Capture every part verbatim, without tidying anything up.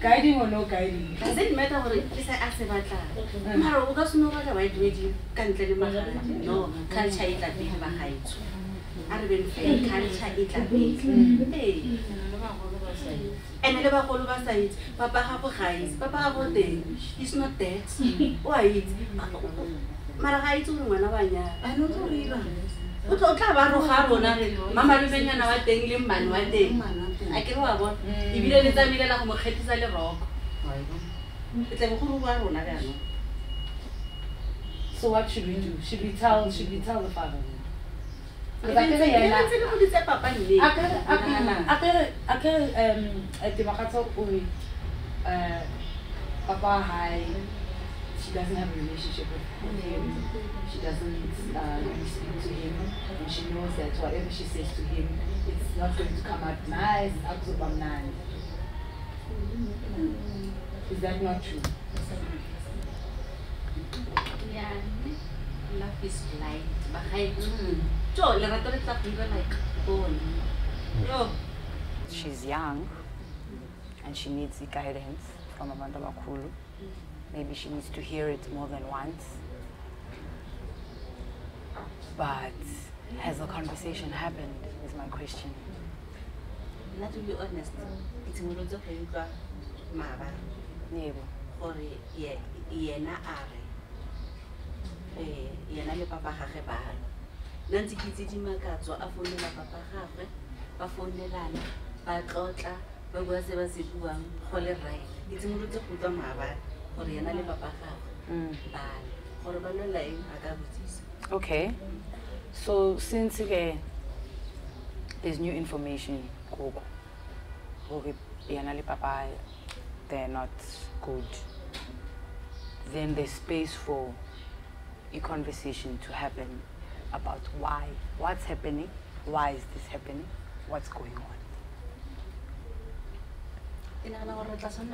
Guiding or no guiding? Doesn't matter what it is. I ask about that. Mara, we got to know what I do with you. Can't tell you behind. No, can't try it at me behind. I don't feel can't try it at me. Hey. And I never follow us. It. Papa have a eyes. Papa have a thing. It's not that. Why it? Mara, I don't know what I do. I don't know either. What what kind of rohar one? Mama, you bring your nawa thing, you man one thing. I can walk on. If you don't let me, then I will get this all wrong. It's like who rohar one again. So what should we do? Should we tell? Should we tell the father? Because I can't hear that. I can't hear that. I can't hear that. I can't hear that. I can't hear that. Papa, hi. She doesn't have a relationship with him. She doesn't uh, speak to him, and she knows that whatever she says to him, it's not going to come out nice, out of a man. Is that not true? Yeah, love is blind. But she's young, and she needs the guidance from Amanda Makuru. Maybe she needs to hear it more than once. But has the conversation happened, is my question. Not to be honest, it's more than Mara. Never. Or, yeah, Yena are. Yena Papa Harebar. Nancy Kitty Macato, a phone of Papa Harre, a phone de Lana, by Cota, but was ever Sibuan, Holler Ray. It's more than Mara. Okay, so since uh, there's new information, they're not good, then there's space for a conversation to happen about why, what's happening, why is this happening, what's going on. Yes. Yes. And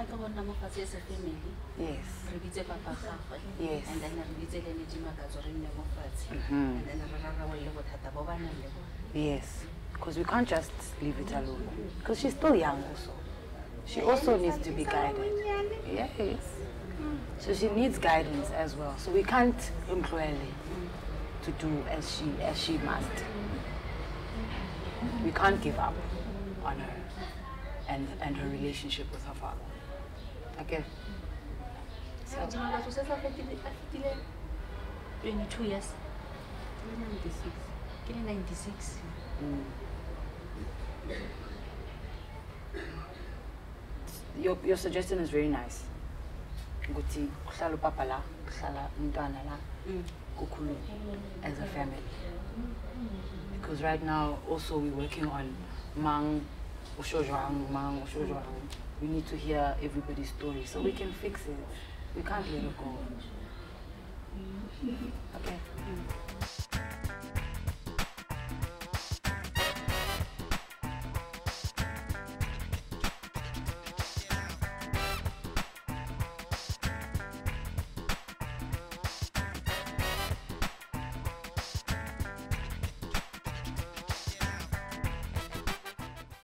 then mm-hmm. Yes. Because we can't just leave it alone. Because she's still young also. She also needs to be guided. Yes. So she needs guidance as well. So we can't employ her to do as she as she must. We can't give up on her. And, and her relationship with her father. Again. So. twenty-two years. ninety-six. ninety-six. Your, your suggestion is very nice. Guti, kusalo papa la, kusala mntwana la, kukulu, as a family. Because right now, also, we're working on Mang. We need to hear everybody's story so we can fix it. We can't let it go. Okay.